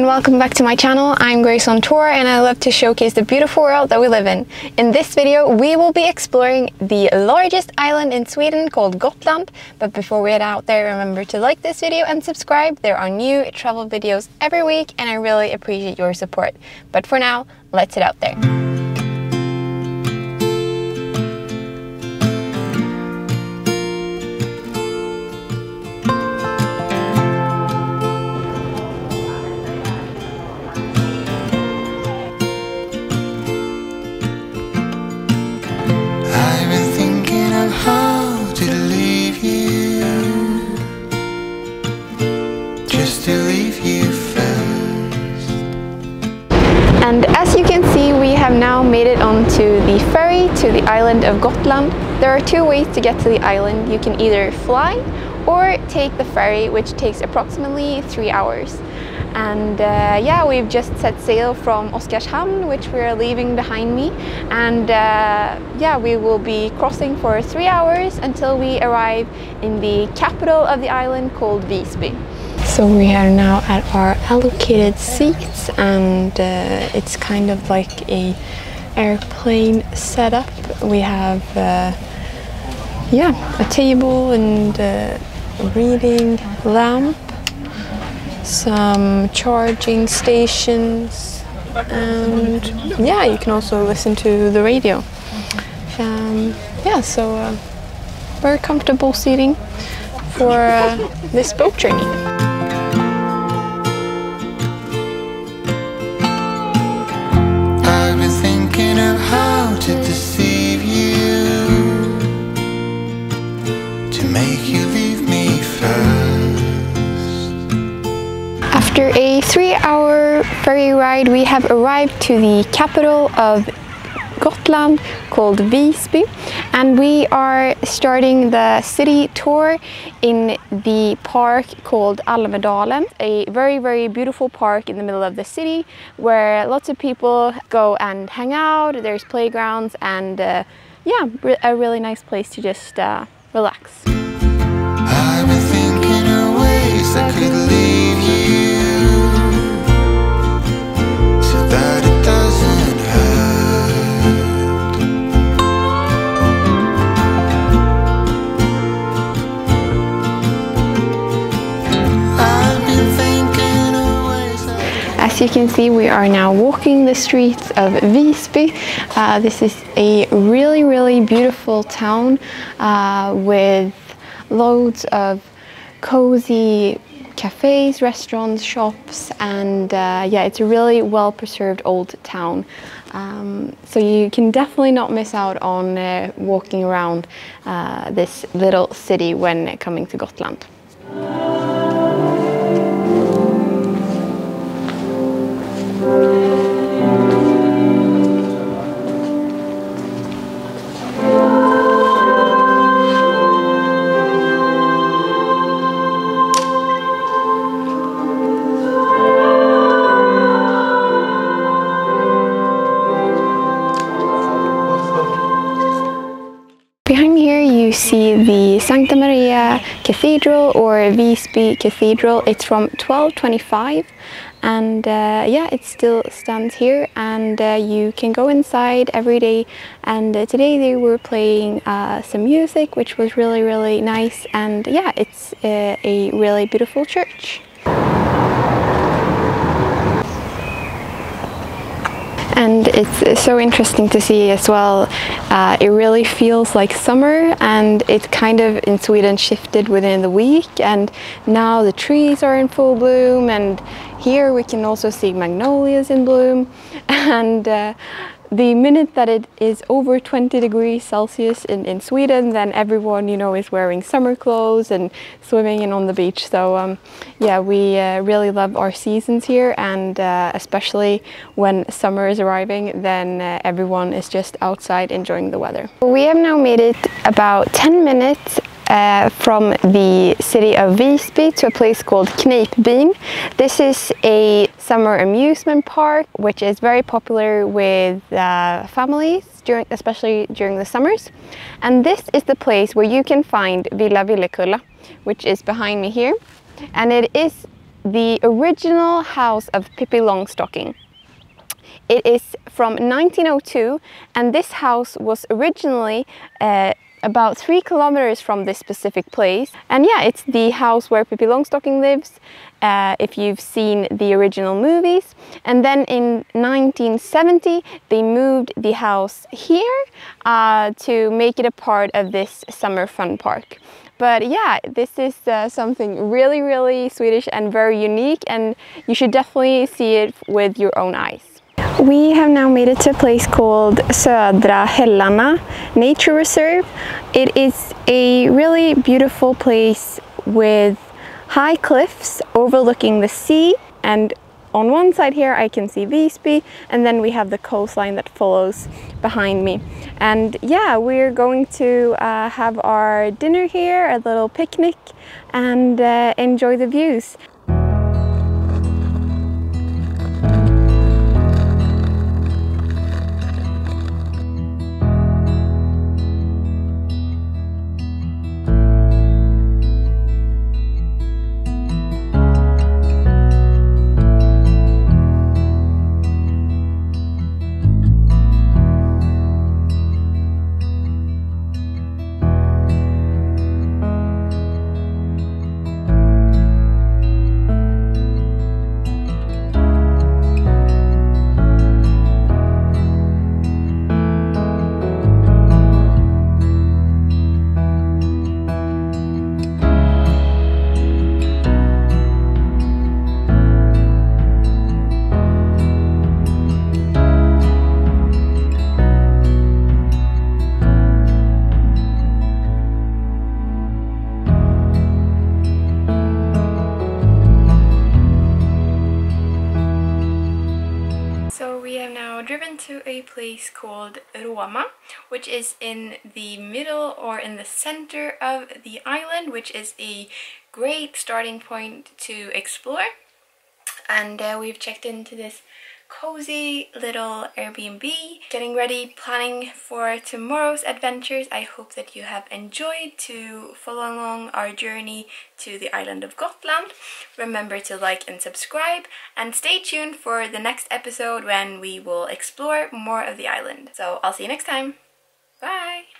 and welcome back to my channel. I'm Grace on Tour and I love to showcase the beautiful world that we live in. In this video we will be exploring the largest island in Sweden called Gotland, but before we head out there remember to like this video and subscribe. There are new travel videos every week and I really appreciate your support. But for now, let's head out there. And as you can see, we have now made it onto the ferry to the island of Gotland. There are two ways to get to the island. You can either fly or take the ferry, which takes approximately 3 hours. And yeah, we've just set sail from Oskarshamn, which we're leaving behind me. And yeah, we will be crossing for 3 hours until we arrive in the capital of the island called Visby. So we are now at our allocated seats, and it's kind of like a airplane setup. We have yeah, a table and a reading lamp, some charging stations, and yeah, you can also listen to the radio. Yeah, so very comfortable seating for this boat journey. After a 3-hour ferry ride, we have arrived to the capital of Gotland called Visby, and we are starting the city tour in the park called Almedalen, a very beautiful park in the middle of the city where lots of people go and hang out. There's playgrounds and yeah, a really nice place to just relax. I've been thinking of ways I could leave you so that it doesn't hurt. As you can see, we are now walking the streets of Visby. This is a really beautiful town with loads of cozy cafes, restaurants, shops, and yeah, it's a really well-preserved old town. So you can definitely not miss out on walking around this little city when coming to Gotland. See the Santa Maria Cathedral, or Visby Cathedral. It's from 1225 and yeah, it still stands here, and you can go inside every day. And today they were playing some music, which was really nice. And yeah, it's a really beautiful church. And it's so interesting to see as well. It really feels like summer, and it kind of in Sweden shifted within the week, and now the trees are in full bloom, and here we can also see magnolias in bloom. And the minute that it is over 20 degrees Celsius in Sweden, then everyone, you know, is wearing summer clothes and swimming and on the beach. So yeah, we really love our seasons here, and especially when summer is arriving, then everyone is just outside enjoying the weather. We have now made it about 10 minutes from the city of Visby to a place called Kneippbyn. This is a summer amusement park which is very popular with families, especially during the summers. And this is the place where you can find Villa Villekulla, which is behind me here. And it is the original house of Pippi Longstocking. It is from 1902, and this house was originally about 3 kilometers from this specific place. And yeah, it's the house where Pippi Longstocking lives, if you've seen the original movies. And then in 1970, they moved the house here to make it a part of this summer fun park. But yeah, this is something really, really Swedish and very unique, and you should definitely see it with your own eyes. We have now made it to a place called Södra Hällarna Nature Reserve. It is a really beautiful place with high cliffs overlooking the sea, and on one side here I can see Visby, and then we have the coastline that follows behind me. And yeah, we're going to have our dinner here, a little picnic, and enjoy the views. Place called Roma, which is in the middle or in the center of the island, which is a great starting point to explore. And we've checked into this cozy little Airbnb, getting ready, planning for tomorrow's adventures. I hope that you have enjoyed to follow along our journey to the island of Gotland. Remember to like and subscribe, and stay tuned for the next episode when we will explore more of the island. So I'll see you next time. Bye!